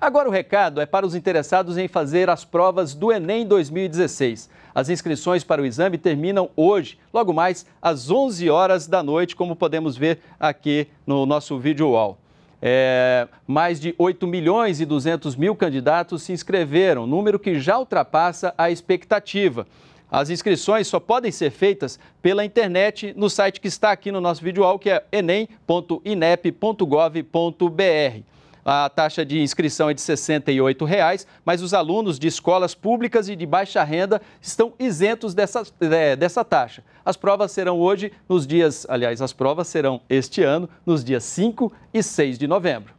Agora o recado é para os interessados em fazer as provas do Enem 2016. As inscrições para o exame terminam hoje, logo mais às 11 horas da noite, como podemos ver aqui no nosso vídeo UOL. Mais de 8 milhões e 200 mil candidatos se inscreveram, número que já ultrapassa a expectativa. As inscrições só podem ser feitas pela internet no site que está aqui no nosso vídeo UOL, que é enem.inep.gov.br. A taxa de inscrição é de R$ 68,00, mas os alunos de escolas públicas e de baixa renda estão isentos dessa taxa. As provas serão este ano, nos dias 5 e 6 de novembro.